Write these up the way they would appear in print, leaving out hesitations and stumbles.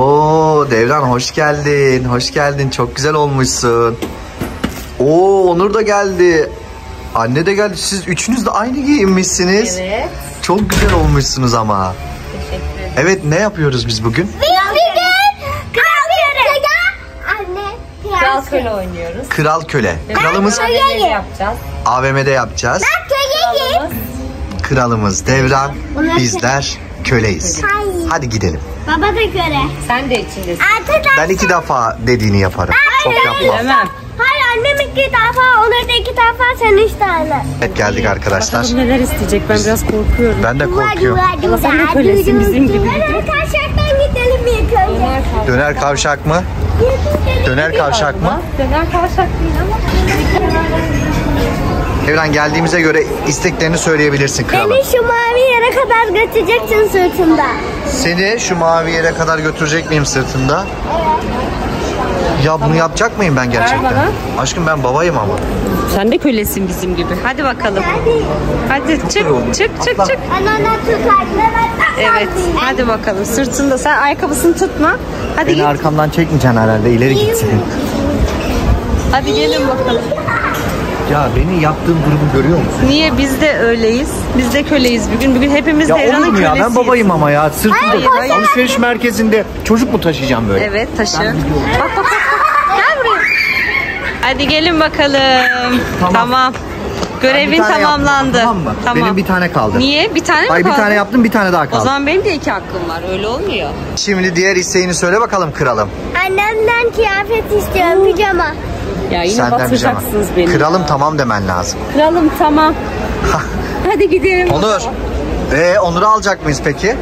Oo Devran hoş geldin. Hoş geldin. Çok güzel olmuşsun. Oo Onur da geldi. Anne de geldi. Siz üçünüz de aynı giyinmişsiniz. Evet. Çok güzel olmuşsunuz ama. Teşekkür ederim. Evet ne yapıyoruz biz bugün? Kral köle oynuyoruz. Kral köle. Kralımız AVM'de yapacağız. AVM'de yapacağız. Kralımız Devran, bizler köleyiz. Hadi gidelim. Baba da köle. Sen de içindesin. Ben 2 defa dediğini yaparım. Çok yapmam. Hayır annem 2 defa olur da 2 defa sen 3 tane. Evet geldik arkadaşlar. Bakalım neler isteyecek, ben biraz korkuyorum. Ben de korkuyorum. Ama sen de kölesin bizim gibi. Döner kavşaktan gidelim ilk önce. Döner kavşak mı? Döner kavşak mı? Döner kavşak değil ama. Devran geldiğimize göre isteklerini söyleyebilirsin krala. Beni şu mavi yere kadar götüreceksin sırtında. Seni şu mavi yere kadar götürecek miyim sırtında? Evet. Ya bunu yapacak mıyım ben gerçekten? Aşkım ben babayım ama. Sen de kölesin bizim gibi. Hadi bakalım. Hadi çık. Evet hadi bakalım sırtında. Sen ayakkabısını tutma. Hadi beni git. Arkamdan çekmeyeceksin herhalde, ileri gitsin. Hadi gelin bakalım. Ya beni yaptığım durumu görüyor musun? Niye? Biz de öyleyiz. Biz de köleyiz bugün. Bugün hepimiz Devran'ın kölesiyiz. Ya ben babayım ama ya. Sırtımda alışveriş merkezinde çocuk mu taşıyacağım böyle? Evet taşı. Bak. Gel buraya. Hadi gelin bakalım. Tamam. Görevin tamamlandı. Yaptım, tamam mı? Tamam. Benim 1 tane kaldı. Niye? 1 tane mi kaldı? Bir tane yaptım, 1 tane daha kaldı. O zaman benim de 2 hakkım var. Öyle olmuyor. Şimdi diğer isteğini söyle bakalım kralım. Annemden kıyafet istiyorum. Pijama. Ya yine senden basacaksınız beni. Kralım ya. Tamam demen lazım. Kralım tamam. Hadi gidelim. Onur. Onur'u alacak mıyız peki?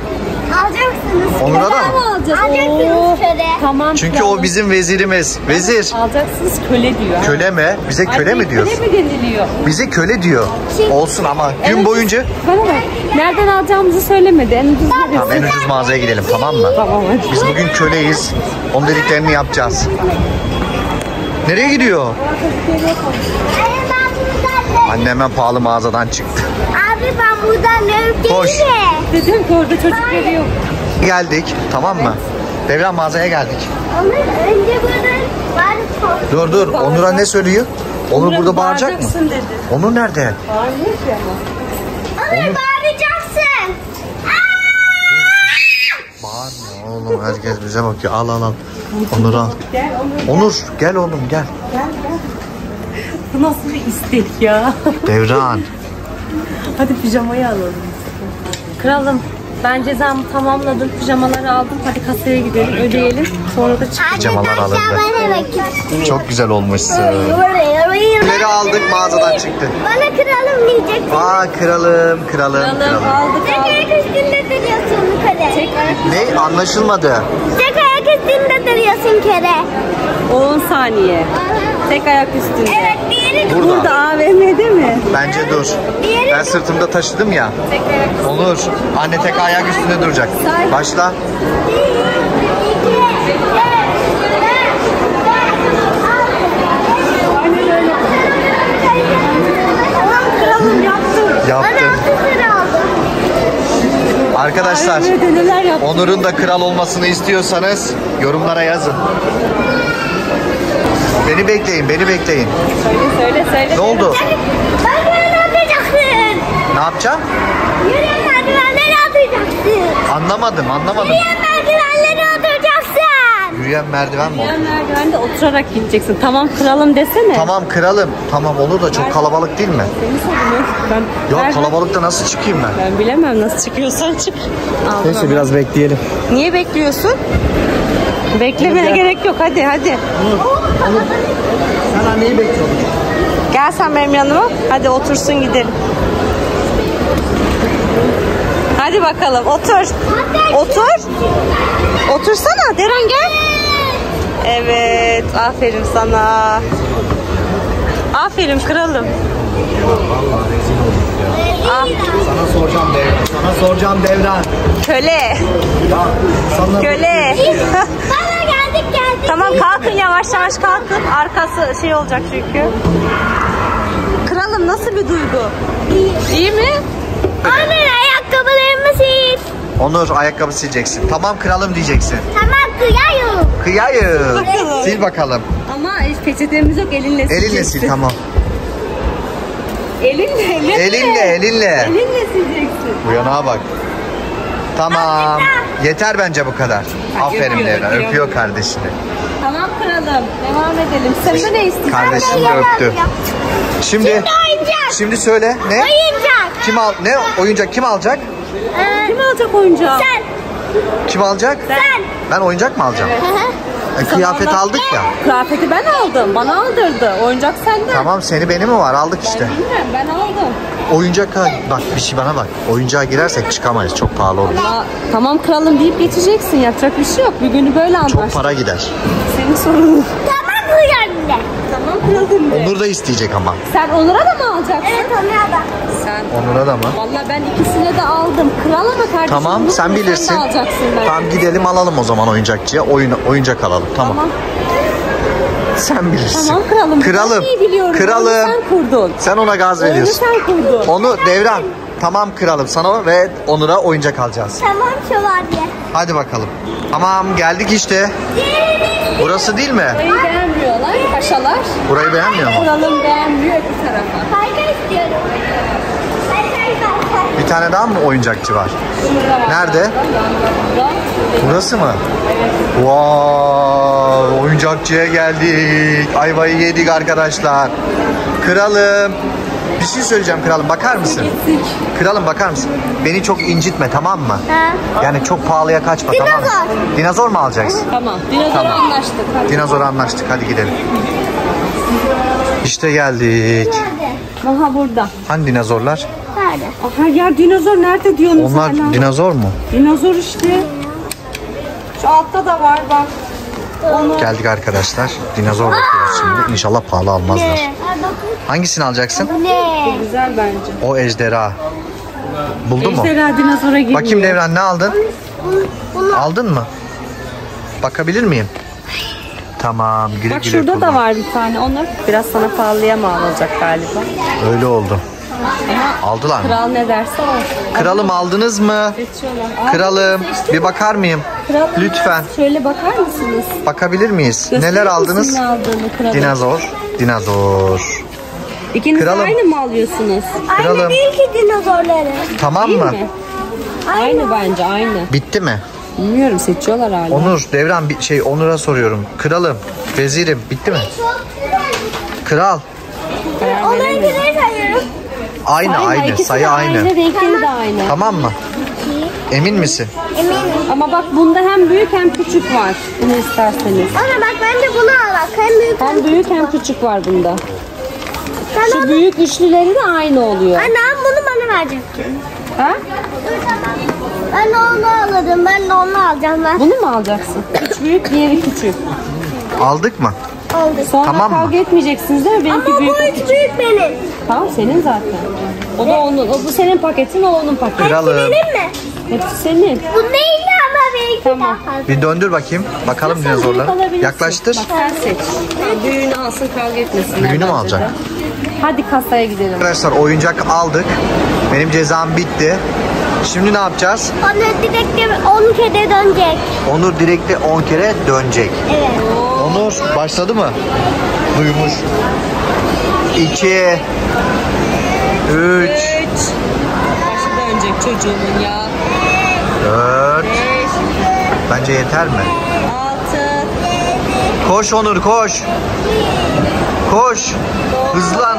Alacaksınız. Onur'a da mı? Alacaksınız köle. Tamam. Çünkü kralım. O bizim vezirimiz. Vezir. Alacaksınız köle diyor. Köle mi? Bize köle mi diyorsun? Köle mi deniliyor? Bize köle diyor. Şimdi, olsun ama gün boyunca. Bana bak. Nereden alacağımızı söylemedi. En ucuz mağazaya gidelim tamam mı? Tamam. Hadi. Biz bugün köleyiz. Onun dediklerini yapacağız. Nereye gidiyor? Annem en pahalı mağazadan çıktı. Abi ben buradan öpeyim mi? Dedim ki orada çocukları yok. Geldik tamam mı? Evet. Devran mağazaya geldik. Onur önce buradan Dur Onur'a ne söylüyor? Onur burada bağıracak mı? Dedi. Onur nerede? Bağırıyor ki ama. Onur bağıracaksın. Bağırma oğlum, herkes bize bakıyor. Al. Onur al. Gel, Onur gel oğlum gel. Gel. Bu nasıl bir istek ya? Devran. Hadi pijamayı alalım. Kralım ben cezamı tamamladım. Pijamaları aldım. Hadi kasaya gidelim ödeyelim. Sonra da çık. Pijamalar alındı. Çok güzel olmuşsun. Bunları aldık mağazadan çıktı. Bana kralım diyeceksin. Aa kralım. Aldık. Tek ayak üstünde duruyorsun kere. Ne anlaşılmadı? Tek ayak üstünde duruyorsun kere. 10 saniye. Aha. Tek ayak üstünde. Evet diğeri burada AVM'de mi? Bence dur. Ben sırtımda taşıdım ya. Tek ayak. Olur. Anne tek ayak üstünde duracak. Başla. 1, 2, 3. Yaptım. Arkadaşlar Onur'un da kral olmasını istiyorsanız yorumlara yazın. Beni bekleyin. Söyle. Ne oldu? Ben böyle atacaksın. Ne yapacağım? Yürüyen merdivenleri atacaksın. Anlamadım. Yürüyen merdivenleri atacaksın. Yürüyen merdiven mi? Yürüyen merdivende oturarak gideceksin. Tamam kralım desene. Tamam olur da çok kalabalık değil mi? Ya kalabalıkta nasıl çıkayım ben? Ben bilemem, nasıl çıkıyorsan çık. Neyse biraz bekleyelim. Niye bekliyorsun? Beklemene gerek yok, hadi. Onur. Sen anneyi bekliyorsun. Gel sen benim yanıma, hadi otursun gidelim. Hadi bakalım otur. Otursana Devran gel. Evet aferin sana. Aferin kralım. Sana soracağım Devran. Köle. Bana geldik. Tamam kalkın yavaş kalkın. Arkası şey olacak çünkü. Kralım nasıl bir duygu? İyi mi? Anne ayakkabılarımı sil. Onur, ayakkabı sileceksin. Tamam kralım diyeceksin. Tamam kıyayım. Kıyayım. Sil bakalım. Ama peçetemiz yok, elinle sileceksin. Elinle sil, tamam. Elinle. Elinle sileceksin. Bu yanağa bak. Tamam. Yeter bence bu kadar. Aferin Leyla. Öpüyor kardeşini. Tamam kralım. Devam edelim. Sen de ne istiyorsun? Kardeşini de öptü. Şimdi söyle. Ne? Oyuncak. Kim al? Ne? Oyuncak kim alacak? Kim alacak oyuncağı? Sen. Kim alacak? Sen. Ben oyuncak mı alacağım? Evet. Kıyafet aldık ya. Kıyafeti ben aldım. Bana aldırdı. Oyuncak sende. Tamam, seni benim mi var? Aldık işte. Ben bilmiyorum. Ben aldım. Oyuncak bak, bir şey bana bak. Oyuncağa girersek çıkamayız. Çok pahalı olur. Ya, tamam kralım deyip geçeceksin. Yapacak bir şey yok. Bir günü böyle anlaştık. Çok para gider. Senin sorunun. Tamam kralım de. Tamam kralım de. Onur da isteyecek ama. Sen Onur'a da mı alacaksın? Evet Onur'a da. Sen Onur'a da mı? Valla ben ikisine de aldım. Krala da kardeşim. Tamam sen bilirsin. Sen de alacaksın ben. Tamam gidelim alalım o zaman oyuncakçıya. Oyuncak alalım. Tamam. Sen bilirsin. Tamam kralım. Kralım. Kralım. Sen kurdun. Sen ona gaz veriyorsun. Onu sen kurdun. Onu Devran. Tamam kralım. Sana ve Onur'a oyuncak alacağız. Tamam şövalye. Hadi bakalım. Tamam geldik işte. Burası değil mi? Burayı beğenmiyorlar paşalar. Burayı beğenmiyor mu? Kralım beğenmiyor bir tarafa. Harika istiyorum. Bir tane daha mı oyuncakçı var? Nerede? Burası mı? Evet. Wow, oyuncakçıya geldik. Ayvayı yedik arkadaşlar. Kralım. Bir şey söyleyeceğim kralım, bakar mısın? Kralım bakar mısın? Beni çok incitme, tamam mı? He. Yani çok pahalıya kaçma, tamam mı? Dinozor mu alacaksın? Tamam. Dinozora anlaştık. Dinozora anlaştık, hadi gidelim. İşte geldik. Nerede? Aha burada. Hani dinozorlar? Nerede? Aha ya dinozor nerede diyorsun? Onlar hala? Dinozor mu? Dinozor işte. Şu altta da var bak. Onu... Geldik arkadaşlar. Dinozor bakıyoruz şimdi. İnşallah pahalı almazlar. Ne? Hangisini alacaksın? Ne? Güzel bence. O ejderha. Buldun mu? Ejderha dinozora girmiyor. Bakayım Devran, ne aldın? Aldın mı? Bakabilir miyim? Tamam. Güle bak güle şurada kullan. Da var bir tane. Onları biraz sana pahalıya mı alacak galiba? Öyle oldu. Ama aldılar mı? Kral ne derse o. Kralım aldınız mı? Kralım bir bakar mıyım? Kralım, lütfen. Şöyle bakar mısınız? Bakabilir miyiz? Gösterir neler aldınız? Ne aldığını, dinozor. İkiniz kralım. Aynı mı alıyorsunuz? Kralım. Aynı değil ki dinozorları. Tamam değil mı? Mi? Aynı bence aynı. Bitti mi? Bilmiyorum, seçiyorlar hala. Onur, Devran bir şey Onur'a soruyorum. Kralım, vezirim bitti mi? Kral. Onur'unkileri sayıyorum. Aynı. Sayı aynı. Renkleri de aynı. Tamam mı? Emin misin? Eminim. Ama bak bunda hem büyük hem küçük var. Bunu isterseniz. Ama bak ben de bunu al bak. Hem büyük hem küçük var bunda. Sen şu büyük üçlüleri de aynı oluyor. Anam bunu bana verecektin. Ha? Ben onu alırım. Ben de onu alacağım ben. Bunu mu alacaksın? Üç büyük, diğeri küçük. Aldık mı? Aldık. Sonra tamam kavga etmeyeceksiniz değil mi? Benimki ama büyük, bu üç büyük benim. Tamam senin zaten. O da onun. O bu senin paketin, o onun paketi. Kralım. Hepsi benim mi? Hepsi senin. Bu değil ama benimki tamam. Bir döndür bakayım. Bakalım dinozorlara. Yaklaştır. Bak sen seç. Yani büyüğünü alsın, kavga etmesin. Büyüğünü mü alacak? Hadi kasaya gidelim. Arkadaşlar oyuncak aldık. Benim cezam bitti. Şimdi ne yapacağız? Onur direkt 10 kere dönecek. Onur direkt 10 kere dönecek. Evet. Onur başladı mı? Duymuş. 2 3 Başı dönecek çocuğumun ya. 4 5 Bence yeter mi? 6 Koş Onur koş. Koş. Hızlan.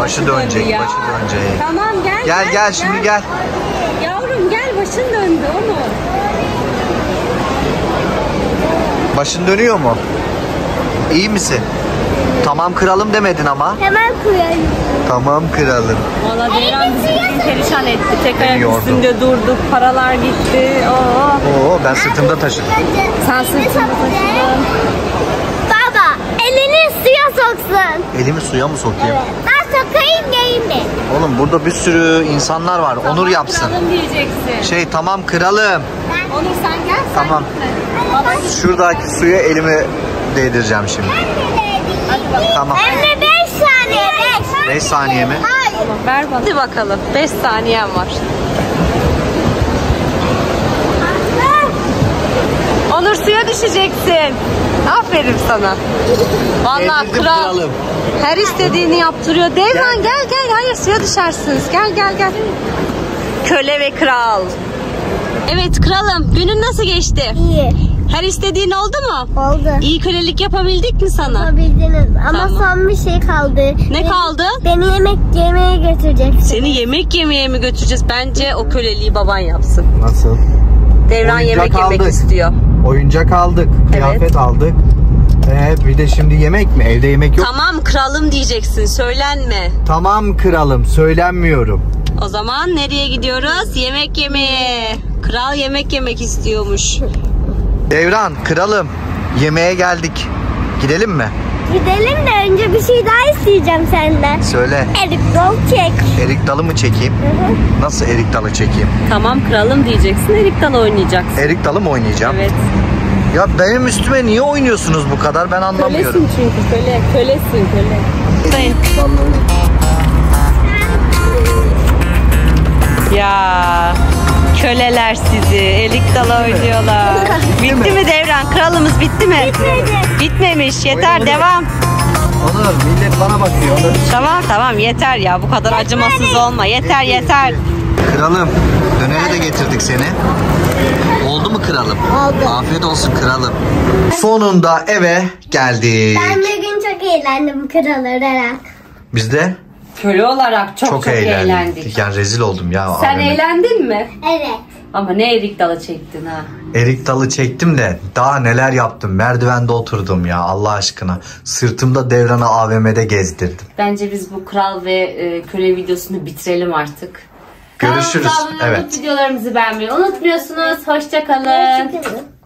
Başı dönecek, başı dönecek. Tamam gel. Yavrum gel, başın döndü Onur. Başın dönüyor mu? İyi misin? Tamam kralım demedin ama. Tamam kralım. Valla Devran bizi perişan etti. Tek ayak üstünde durduk, paralar gitti. Oo ben sırtımda taşıdım. Sen sırtımda taşıdın. Elimi suya mı sokayım? Evet. Ben sokayım değil mi? Oğlum burada bir sürü insanlar var. Tamam, Onur yapsın. Kralım diyeceksin. Tamam kralım. Ben... Onur sen gel. Tamam. Sen... Şuradaki suya elimi değdireceğim şimdi. Tamam. Anne 5 saniye. 5 saniye mi? Hayır. Ver bana. Hadi bakalım. 5 saniyen var. Onur, suya düşeceksin. Aferin sana. Vallahi kral. Her istediğini yaptırıyor. Devran gel gel. Hayır, suya düşersiniz. Gel gel gel. Köle ve kral. Evet kralım, günün nasıl geçti? İyi. Her istediğin oldu mu? Oldu. İyi kölelik yapabildik mi sana? Yapabildiniz ama tamam. Son bir şey kaldı. Ne kaldı? Beni yemek yemeye götüreceksiniz. Seni yemek yemeye mi götüreceğiz? Bence o köleliği baban yapsın. Nasıl? Devran oyuncak yemek aldık. Yemek istiyor. Oyuncak aldık, kıyafet evet. Aldık. Bir de şimdi yemek mi? Evde yemek yok. Tamam kralım diyeceksin, söylenme. Tamam kralım, söylenmiyorum. O zaman nereye gidiyoruz? Yemek yemeye. Kral yemek yemek istiyormuş. Devran, kralım, yemeğe geldik. Gidelim mi? Gidelim de önce bir şey daha isteyeceğim senden. Söyle. Erik dalı çek. Erik dalı mı çekeyim? Hı hı. Nasıl erik dalı çekeyim? Tamam kralım diyeceksin, erik dalı oynayacaksın. Erik dalı mı oynayacağım? Evet. Ya benim üstüme niye oynuyorsunuz bu kadar, ben anlamıyorum. Kölesin çünkü, köle. Kölesin, köle. Ya köleler sizi, erik dalı oynuyorlar. Bitti mi Devran? Kralımız bitti mi? Bitmedi. Bitmemiş. Yeter. Oyunları... Devam. Olur. Millet bana bakıyor. Olur. Tamam tamam, yeter ya. Bu kadar acımasız olma. Yeter yeter. Kralım, döneri de getirdik seni. Oldu mu kralım? Oldu. Afiyet olsun kralım. Sonunda eve geldik. Ben bugün çok eğlendim kral olarak. Biz de? Köle olarak çok eğlendik. Yani rezil oldum ya. Sen abime. Eğlendin mi? Evet. Ama ne erik dalı çektin ha. Erik dalı çektim de daha neler yaptım. Merdivende oturdum ya Allah aşkına. Sırtımda Devran'ı AVM'de gezdirdim. Bence biz bu kral ve köle videosunu bitirelim artık. Görüşürüz. Kanalımıza abone olup videolarımızı beğenmeyi unutmuyorsunuz. Hoşça kalın.